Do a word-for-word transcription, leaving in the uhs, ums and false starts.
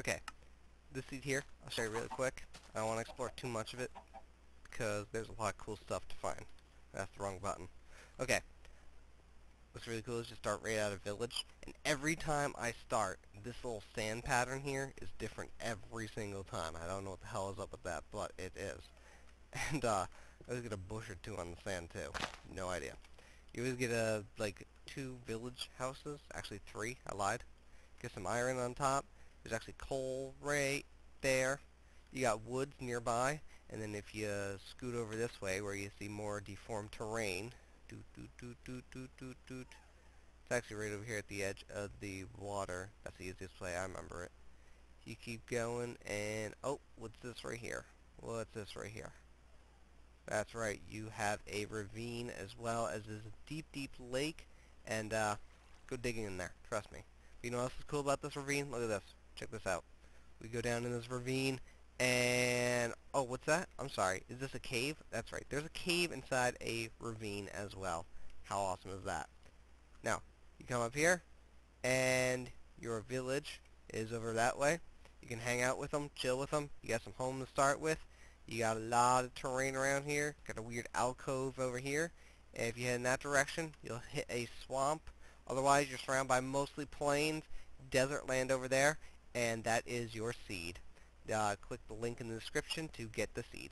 Okay, this seed here, I'll show you really quick. I don't want to explore too much of it, because there's a lot of cool stuff to find. That's the wrong button. Okay, what's really cool is just start right out of village, and every time I start, this little sand pattern here is different every single time. I don't know what the hell is up with that, but it is. And, uh, I always get a bush or two on the sand, too. No idea. You always get, uh, like, two village houses. Actually, three. I lied. Get some iron on top. There's actually coal right there. You got woods nearby. And then if you uh, scoot over this way, where you see more deformed terrain. Doot, doot, doot, doot, doot, doot, doot. It's actually right over here at the edge of the water. That's the easiest way I remember it. You keep going, and... oh, what's this right here? What's this right here? That's right, you have a ravine as well as this deep, deep lake, and uh, go digging in there, trust me. But you know what else is cool about this ravine? Look at this, check this out. We go down in this ravine, and, oh, what's that? I'm sorry, is this a cave? That's right, there's a cave inside a ravine as well. How awesome is that? Now, you come up here, and your village is over that way. You can hang out with them, chill with them, you got some home to start with. You got a lot of terrain around here. Got a weird alcove over here. And if you head in that direction, you'll hit a swamp. Otherwise, you're surrounded by mostly plains, desert land over there, and that is your seed. Uh, click the link in the description to get the seed.